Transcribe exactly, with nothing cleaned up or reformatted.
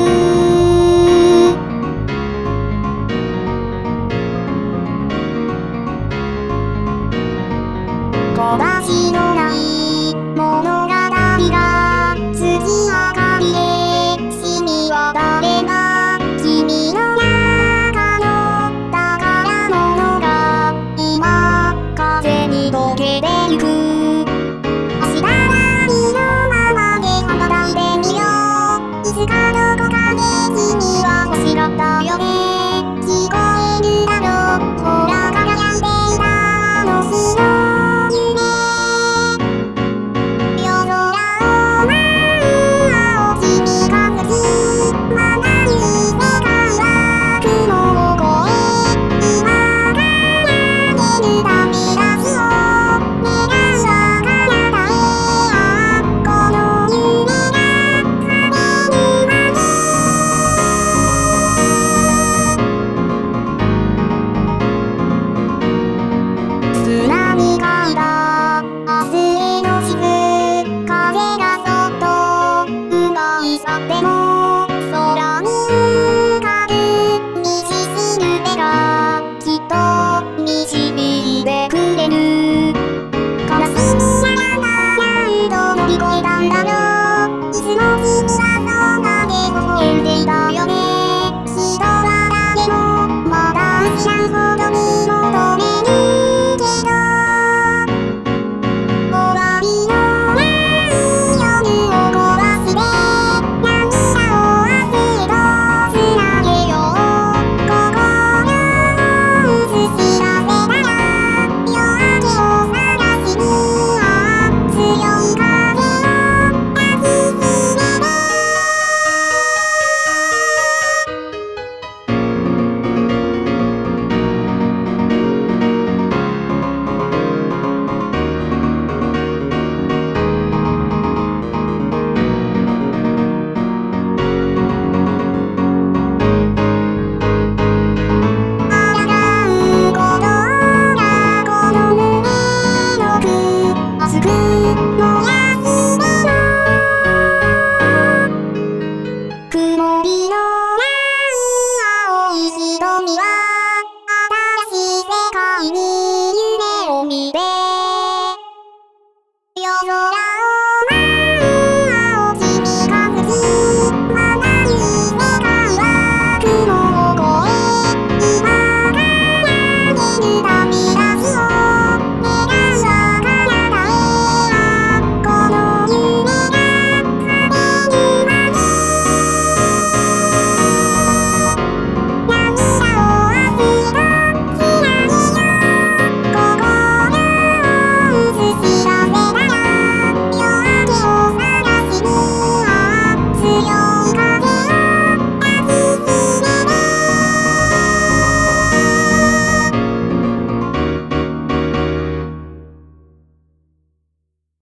you